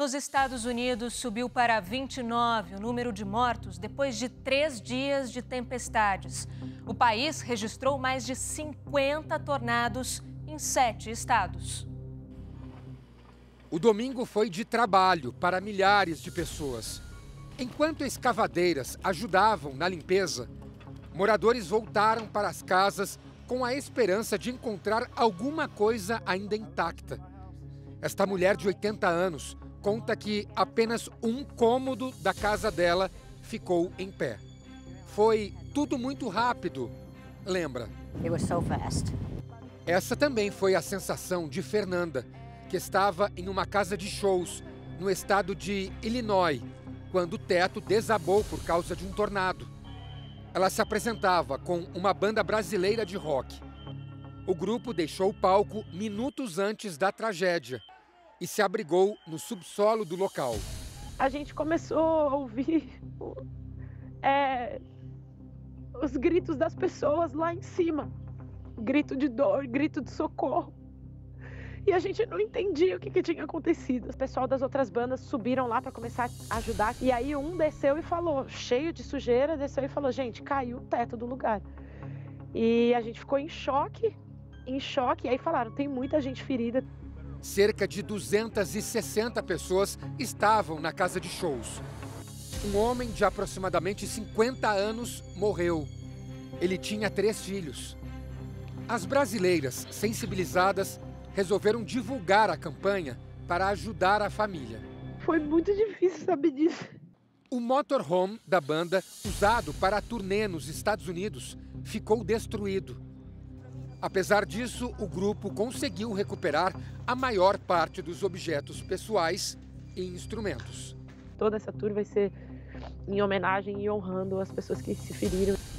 Nos Estados Unidos, subiu para 29 o número de mortos depois de 3 dias de tempestades. O país registrou mais de 50 tornados em 7 estados. O domingo foi de trabalho para milhares de pessoas. Enquanto escavadeiras ajudavam na limpeza, moradores voltaram para as casas com a esperança de encontrar alguma coisa ainda intacta. Esta mulher de 80 anos conta que apenas um cômodo da casa dela ficou em pé. Foi tudo muito rápido, lembra? It was so fast. Essa também foi a sensação de Fernanda, que estava em uma casa de shows no estado de Illinois, quando o teto desabou por causa de um tornado. Ela se apresentava com uma banda brasileira de rock. O grupo deixou o palco minutos antes da tragédia e se abrigou no subsolo do local. A gente começou a ouvir os gritos das pessoas lá em cima. Grito de dor, grito de socorro. E a gente não entendia o que tinha acontecido. O pessoal das outras bandas subiram lá para começar a ajudar. E aí um desceu e falou, cheio de sujeira, desceu e falou, gente, caiu o teto do lugar. E a gente ficou em choque. E aí falaram, tem muita gente ferida. Cerca de 260 pessoas estavam na casa de shows. Um homem de aproximadamente 50 anos morreu. Ele tinha 3 filhos. As brasileiras sensibilizadas resolveram divulgar a campanha para ajudar a família. Foi muito difícil saber disso. O motorhome da banda, usado para a turnê nos Estados Unidos, ficou destruído. Apesar disso, o grupo conseguiu recuperar a maior parte dos objetos pessoais e instrumentos. Toda essa tour vai ser em homenagem e honrando as pessoas que se feriram.